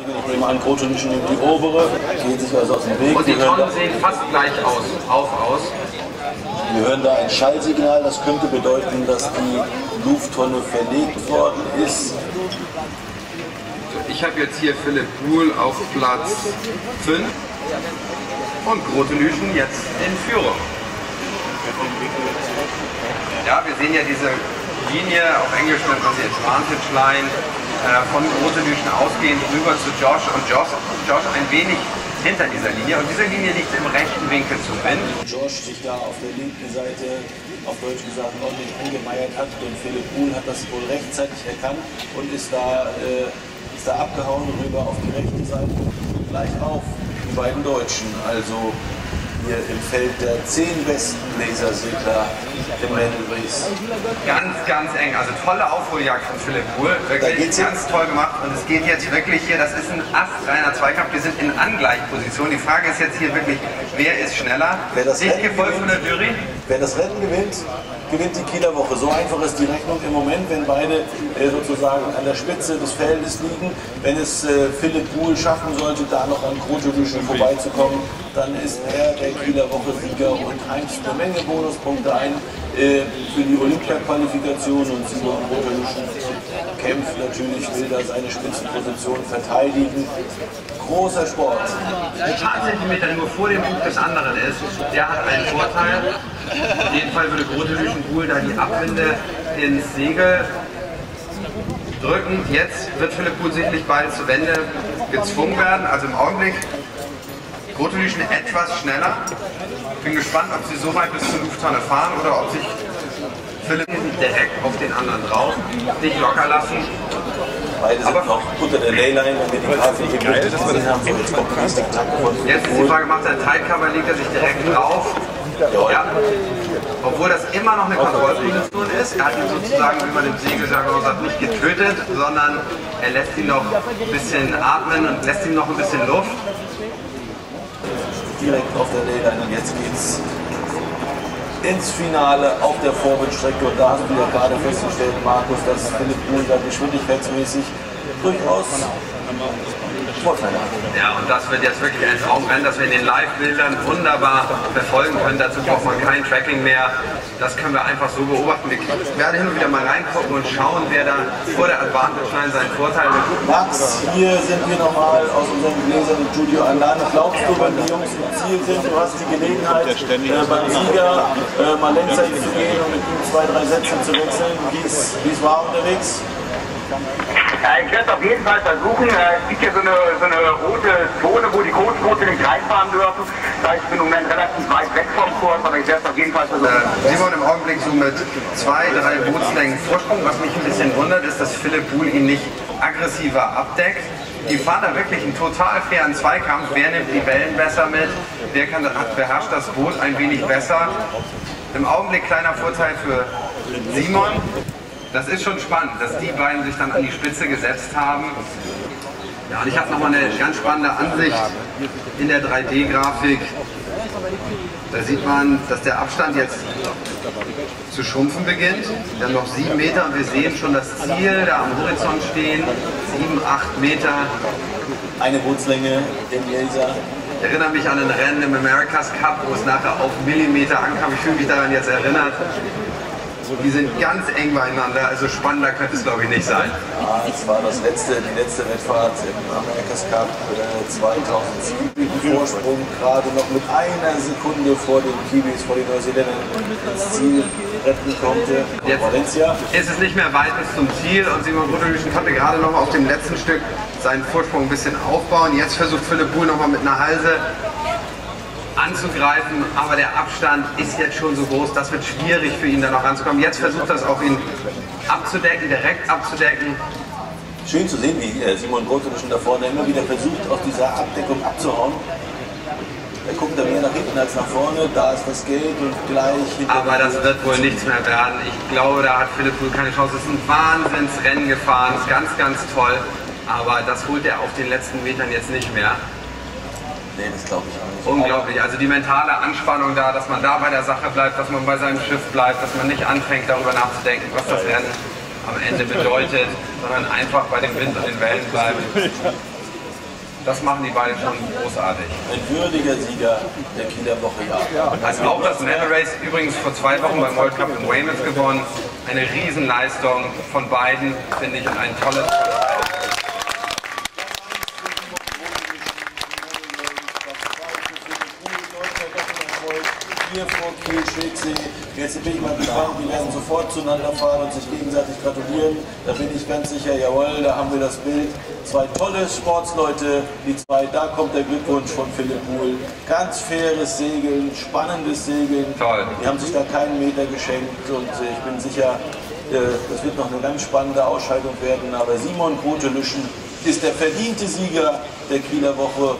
Ich nehme an, Grote Nüssen nimmt die obere, geht sich also aus dem Weg. Und die Tonnen sehen fast gleich aus, aus. Wir hören da ein Schallsignal, das könnte bedeuten, dass die Lufttonne verlegt worden ist. Ich habe jetzt hier Philipp Buhl auf Platz 5 und Grote Nüssen jetzt in Führung. Ja, wir sehen ja diese Linie, auf Englisch nennt man sie Advantage Line, von Grote Nüssen ausgehend rüber zu Josh und Josh ein wenig hinter dieser Linie. Und diese Linie liegt im rechten Winkel zum Wind. Josh sich da auf der linken Seite, auf Deutsch gesagt, ordentlich angemeiert hat. Und Philipp Kuhn hat das wohl rechtzeitig erkannt und ist da abgehauen rüber auf die rechte Seite. Gleich auf die beiden Deutschen. Also hier im Feld der 10 besten Lasersegler im Mendelbries. Ganz, ganz eng. Also tolle Aufholjagd von Philipp Buhl. Wirklich ganz toll gemacht. Und es geht jetzt wirklich hier, das ist ein astreiner Zweikampf. Wir sind in Angleichposition. Die Frage ist jetzt hier wirklich, wer ist schneller? Nicht gefolgt von der Jury. Wer das Rennen gewinnt, gewinnt die Kieler Woche. So einfach ist die Rechnung im Moment, wenn beide sozusagen an der Spitze des Feldes liegen. Wenn es Philipp Buhl schaffen sollte, da noch an Grote Nüssen vorbeizukommen, dann ist er der Kieler Woche Sieger und heimst eine Menge Bonuspunkte ein für die Olympia-Qualifikation. Und Simon Grotelüschen kämpft natürlich, will da seine Spitzenposition verteidigen. Großer Sport. Ein paar Zentimeter nur vor dem Punkt des anderen ist, der hat einen Vorteil. Auf jeden Fall würde Grotelüschen Buhl da die Abwinde ins Segel drücken. Jetzt wird Philipp Buhl sicherlich bald zur Wende gezwungen werden, also im Augenblick. Grote Nüssen etwas schneller. Ich bin gespannt, ob sie so weit bis zur Lufthanne fahren oder ob sich Philipp direkt auf den anderen drauf nicht locker lassen. Beide sind aber noch unter der Leyline, wenn wir die Grafik im Bild gesehen haben. Jetzt ist die Frage gemacht, der Teilcover legt er sich direkt drauf. Ja. Obwohl das immer noch eine Kontrollposition ist. Er hat ihn sozusagen, wie man dem Segel sagt, nicht getötet, sondern er lässt ihn noch ein bisschen atmen und lässt ihm noch ein bisschen Luft. Direkt auf der Leyline und jetzt geht's ins Finale auf der Vorwindstrecke. Und da hast du ja gerade festgestellt, Markus, dass Philipp Buhl da geschwindigkeitsmäßig durchaus Vorteile hat. Ja, und das wird jetzt wirklich ein Traumrennen, dass wir in den Live-Bildern wunderbar verfolgen können. Dazu braucht man kein Tracking mehr. Das können wir einfach so beobachten. Wir werden hin und wieder mal reingucken und schauen, wer da vor der Advantage Line seinen Vorteil hat. Max, hier sind wir nochmal aus unserem Gläser im Studio alleine. Glaubst du, wenn die Jungs im Ziel sind, du hast die Gelegenheit, beim Sieger mal Lenzer zu gehen und mit ihm 2, 3 Sätze zu wechseln? Wie es war unterwegs? Ja, ich werde es auf jeden Fall versuchen. Es gibt ja so eine rote Zone, wo die Coachboote den Kreis fahren dürfen. Das heißt, ich bin im Moment relativ weit weg vom Kurs, aber ich werde es auf jeden Fall versuchen. Simon im Augenblick so mit 2, 3 Bootslängen Vorsprung. Was mich ein bisschen wundert, ist, dass Philipp Buhl ihn nicht aggressiver abdeckt. Die fahren da wirklich einen total fairen Zweikampf. Wer nimmt die Wellen besser mit? Wer beherrscht das Boot ein wenig besser? Im Augenblick kleiner Vorteil für Simon. Das ist schon spannend, dass die beiden sich dann an die Spitze gesetzt haben. Ja, und ich habe nochmal eine ganz spannende Ansicht in der 3D-Grafik. Da sieht man, dass der Abstand jetzt zu schrumpfen beginnt. Wir haben noch 7 Meter und wir sehen schon das Ziel da am Horizont stehen. 7, 8 Meter. Eine Bootslänge im Laser. Ich erinnere mich an ein Rennen im America's Cup, wo es nachher auf Millimeter ankam. Ich fühle mich daran jetzt erinnert. Die sind ganz eng beieinander, also spannender könnte es glaube ich nicht sein. Ja, das war die letzte Wettfahrt im America's Cup 2007. Vorsprung gerade noch mit 1 Sekunde vor den Kiwis, vor den Neuseeländern ins Ziel retten konnte. Jetzt ist es nicht mehr weit bis zum Ziel und Simon Grotelüschen konnte gerade noch mal auf dem letzten Stück seinen Vorsprung ein bisschen aufbauen. Jetzt versucht Philipp Buhl noch mal mit einer Halse anzugreifen, aber der Abstand ist jetzt schon so groß, das wird schwierig für ihn da noch ranzukommen. Jetzt versucht das auch ihn abzudecken, direkt abzudecken. Schön zu sehen, wie Simon Grotelüschen da vorne immer wieder versucht, auf dieser Abdeckung abzuhauen. Er guckt da mehr nach hinten als nach vorne, da ist das Geld und gleich... Aber das wird wohl nichts mehr werden. Ich glaube, da hat Philipp Buhl keine Chance. Das ist ein Wahnsinnsrennen gefahren, das ist ganz, ganz toll. Aber das holt er auf den letzten Metern jetzt nicht mehr. Nee, das glaube ich auch nicht. Unglaublich, also die mentale Anspannung da, dass man da bei der Sache bleibt, dass man bei seinem Schiff bleibt, dass man nicht anfängt darüber nachzudenken, was das Rennen am Ende bedeutet, sondern einfach bei dem Wind und den Wellen bleibt. Das machen die beiden schon großartig. Ein würdiger Sieger der Kieler Woche, ja. Also auch das Medal Race, übrigens vor 2 Wochen beim World Cup in Weymouth gewonnen. Eine Riesenleistung von beiden, finde ich, und ein tolles... Hier vor Kiel steht sie. Jetzt bin ich mal gespannt, die werden sofort zueinander fahren und sich gegenseitig gratulieren. Da bin ich ganz sicher, jawohl, da haben wir das Bild. 2 tolle Sportsleute, die 2, da kommt der Glückwunsch von Philipp Buhl. Ganz faires Segeln, spannendes Segeln. Toll. Die haben sich da keinen Meter geschenkt und ich bin sicher, das wird noch eine ganz spannende Ausscheidung werden. Aber Simon Grotelüschen ist der verdiente Sieger der Kieler Woche.